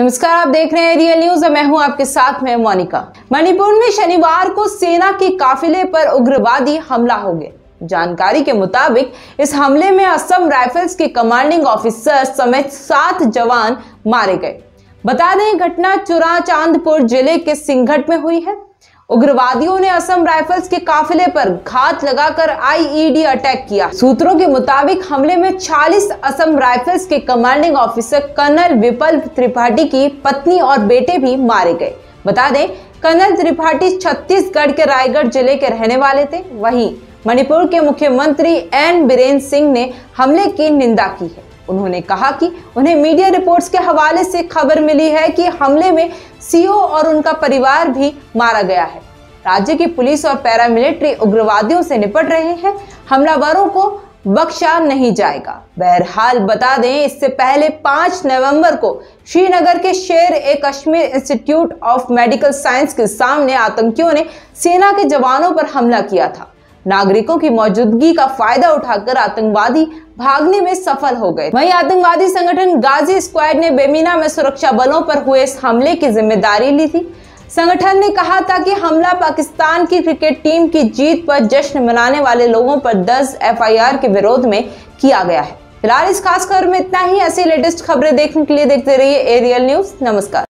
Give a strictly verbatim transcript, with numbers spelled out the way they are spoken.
नमस्कार, आप देख रहे हैं एरियल न्यूज और मैं हूं आपके साथ में मोनिका। मणिपुर में शनिवार को सेना के काफिले पर उग्रवादी हमला हो गया। जानकारी के मुताबिक इस हमले में असम राइफल्स के कमांडिंग ऑफिसर समेत सात जवान मारे गए। बता दें, घटना चुराचांदपुर जिले के सिंघट में हुई है। उग्रवादियों ने असम राइफल्स के काफिले पर घात लगाकर आई ई डी अटैक किया। सूत्रों के मुताबिक हमले में चालीस असम राइफल्स के commanding officer colonel Viplav Tripathi की पत्नी और बेटे भी मारे गए। बता दें, कर्नल त्रिपाठी छत्तीसगढ़ के रायगढ़ जिले के रहने वाले थे। वहीं मणिपुर के मुख्यमंत्री एन बिरेन सिंह ने हमले की निंदा की है। उन्होंने कहा कि उन्हें मीडिया रिपोर्ट्स के हवाले से खबर मिली है कि हमले में सी ओ और उनका परिवार भी मारा गया है। राज्य की पुलिस और पैरामिलिट्री उग्रवादियों से निपट रहे हैं, हमलावरों को बख्शा नहीं जाएगा। बहरहाल बता दें, इससे पहले पाँच नवंबर को श्रीनगर के Sher-e-Kashmir institute of medical science के सामने आतंकियों ने सेना के जवानों पर हमला किया था। नागरिकों की मौजूदगी का फायदा उठाकर आतंकवादी भागने में सफल हो गए। वहीं आतंकवादी संगठन गाजी स्क्वाड ने बेमिना में सुरक्षा बलों पर हुए इस हमले की जिम्मेदारी ली थी। संगठन ने कहा था कि हमला पाकिस्तान की क्रिकेट टीम की जीत पर जश्न मनाने वाले लोगों पर दस एफ आई आर के विरोध में किया गया है। फिलहाल इस खास खबर में इतना ही। ऐसी लेटेस्ट खबरें देखने के लिए देखते रहिए एरियल न्यूज। नमस्कार।